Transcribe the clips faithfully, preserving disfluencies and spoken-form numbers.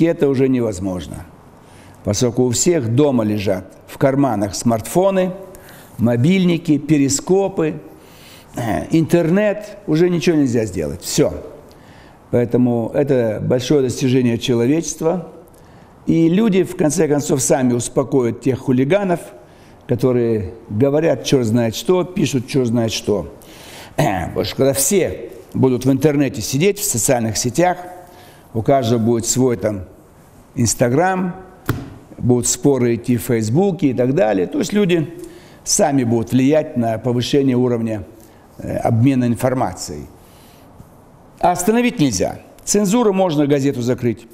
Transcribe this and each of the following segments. физически это уже невозможно, поскольку у всех дома лежат в карманах смартфоны, мобильники, перископы, интернет, уже ничего нельзя сделать, все. Поэтому это большое достижение человечества. И люди, в конце концов, сами успокоят тех хулиганов, которые говорят черт знает что, пишут черт знает что. Потому что когда все будут в интернете сидеть, в социальных сетях, у каждого будет свой там Инстаграм, будут споры идти в Фейсбуке и так далее. То есть люди сами будут влиять на повышение уровня обмена информацией. А остановить нельзя. Цензуру можно газету закрыть,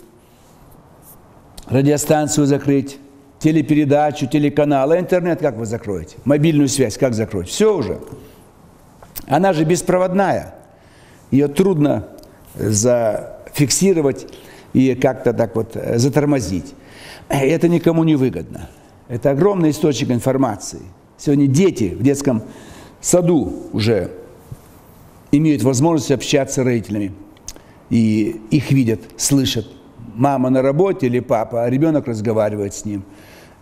радиостанцию закрыть, телепередачу, телеканал. А интернет как вы закроете? Мобильную связь как закроете? Все уже. Она же беспроводная. Ее трудно зафиксировать и как-то так вот затормозить. Это никому не выгодно. Это огромный источник информации. Сегодня дети в детском саду уже имеют возможность общаться с родителями. И их видят, слышат. Мама на работе или папа, а ребенок разговаривает с ним.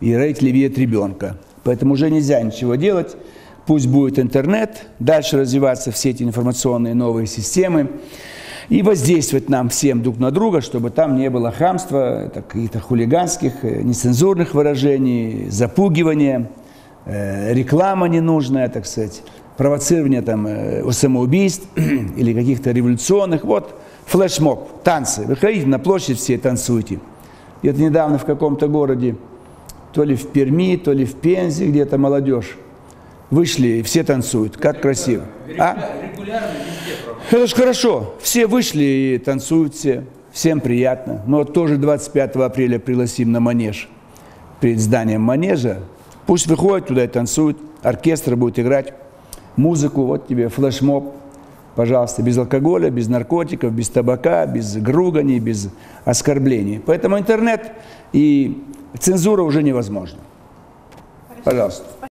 И родители видят ребенка. Поэтому уже нельзя ничего делать. Пусть будет интернет, дальше развиваться все эти информационные новые системы и воздействовать нам всем друг на друга, чтобы там не было хамства, каких-то хулиганских, нецензурных выражений, запугивания, реклама ненужная, так сказать, провоцирование там самоубийств или каких-то революционных. Вот флешмоб, танцы. Выходите на площадь все и танцуйте. Это недавно в каком-то городе, то ли в Перми, то ли в Пензе, где-то молодежь. Вышли и все танцуют. Как красиво. А? Это же хорошо. Все вышли и танцуют все. Всем приятно. Но вот тоже двадцать пятого апреля пригласим на Манеж. Перед зданием Манежа. Пусть выходят туда и танцуют. Оркестр будет играть музыку. Вот тебе флешмоб. Пожалуйста, без алкоголя, без наркотиков, без табака, без груганий, без оскорблений. Поэтому интернет и цензура уже невозможна. Пожалуйста.